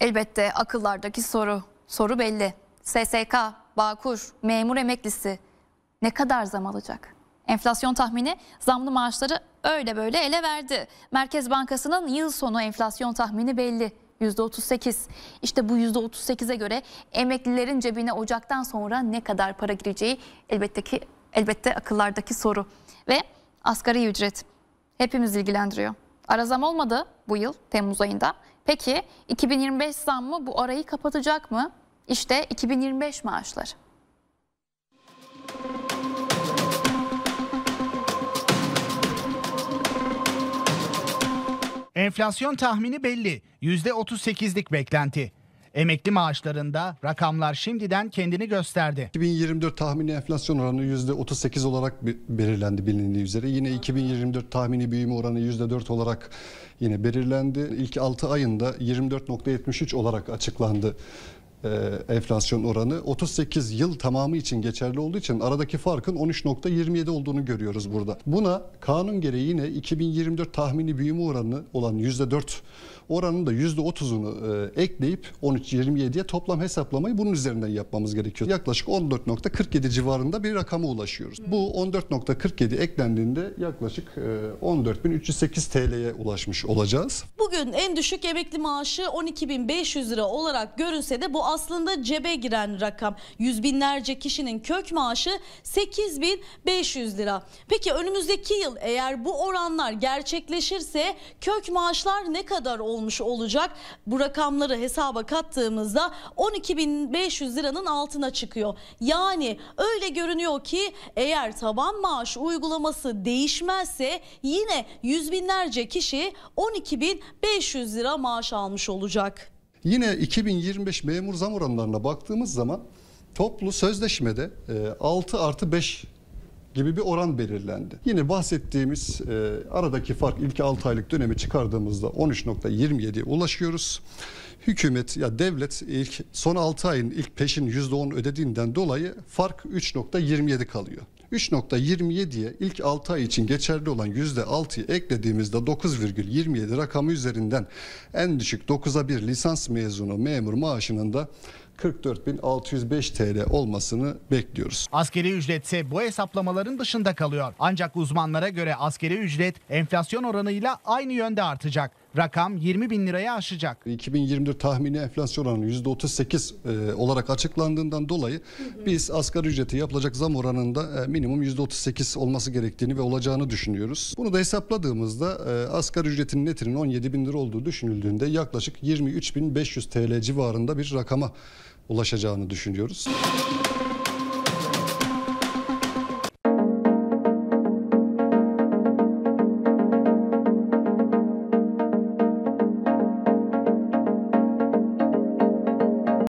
Elbette akıllardaki soru belli. SSK, Bağkur, memur emeklisi ne kadar zam alacak? Enflasyon tahmini zamlı maaşları öyle böyle ele verdi. Merkez Bankası'nın yıl sonu enflasyon tahmini belli. %38. İşte bu %38'e göre emeklilerin cebine Ocak'tan sonra ne kadar para gireceği elbette akıllardaki soru. Ve asgari ücret hepimiz ilgilendiriyor. Ara zam olmadı bu yıl Temmuz ayında. Peki 2025 zammı bu arayı kapatacak mı? İşte 2025 maaşları. Enflasyon tahmini belli, %38'lik beklenti. Emekli maaşlarında rakamlar şimdiden kendini gösterdi. 2024 tahmini enflasyon oranı %38 olarak belirlendi bilindiği üzere. Yine 2024 tahmini büyüme oranı %4 olarak yine belirlendi. İlk 6 ayında 24,73 olarak açıklandı enflasyon oranı. 38 yıl tamamı için geçerli olduğu için aradaki farkın 13,27 olduğunu görüyoruz burada. Buna kanun gereği yine 2024 tahmini büyüme oranı olan %4 oranın da %30'unu ekleyip 13,27'ye toplam hesaplamayı bunun üzerinden yapmamız gerekiyor. Yaklaşık 14,47 civarında bir rakama ulaşıyoruz. Bu 14,47 eklendiğinde yaklaşık 14.308 TL'ye ulaşmış olacağız. Bugün en düşük emekli maaşı 12.500 lira olarak görünse de bu aslında cebe giren rakam. Yüz binlerce kişinin kök maaşı 8.500 lira. Peki önümüzdeki yıl eğer bu oranlar gerçekleşirse kök maaşlar ne kadar olmuş olacak? Bu rakamları hesaba kattığımızda 12.500 liranın altına çıkıyor. Yani öyle görünüyor ki eğer taban maaş uygulaması değişmezse yine yüz binlerce kişi 12.500 lira maaş almış olacak. Yine 2025 memur zam oranlarına baktığımız zaman toplu sözleşmede 6+5 gibi bir oran belirlendi. Yine bahsettiğimiz aradaki fark ilk 6 aylık dönemi çıkardığımızda 13,27'ye ulaşıyoruz. Hükümet ya devlet ilk son 6 ayın ilk peşin %10 ödediğinden dolayı fark 3,27 kalıyor. 3,27'ye ilk 6 ay için geçerli olan %6'yı eklediğimizde 9,27 rakamı üzerinden en düşük 9'a 1 lisans mezunu memur maaşının da 44.605 TL olmasını bekliyoruz. Asgari ücretse bu hesaplamaların dışında kalıyor. Ancak uzmanlara göre asgari ücret enflasyon oranıyla aynı yönde artacak. Rakam 20.000 liraya aşacak. 2024 tahmini enflasyon oranı %38 olarak açıklandığından dolayı biz asgari ücreti yapılacak zam oranında minimum %38 olması gerektiğini ve olacağını düşünüyoruz. Bunu da hesapladığımızda asgari ücretinin netinin 17.000 lira olduğu düşünüldüğünde yaklaşık 23.500 TL civarında bir rakama ulaşacağını düşünüyoruz.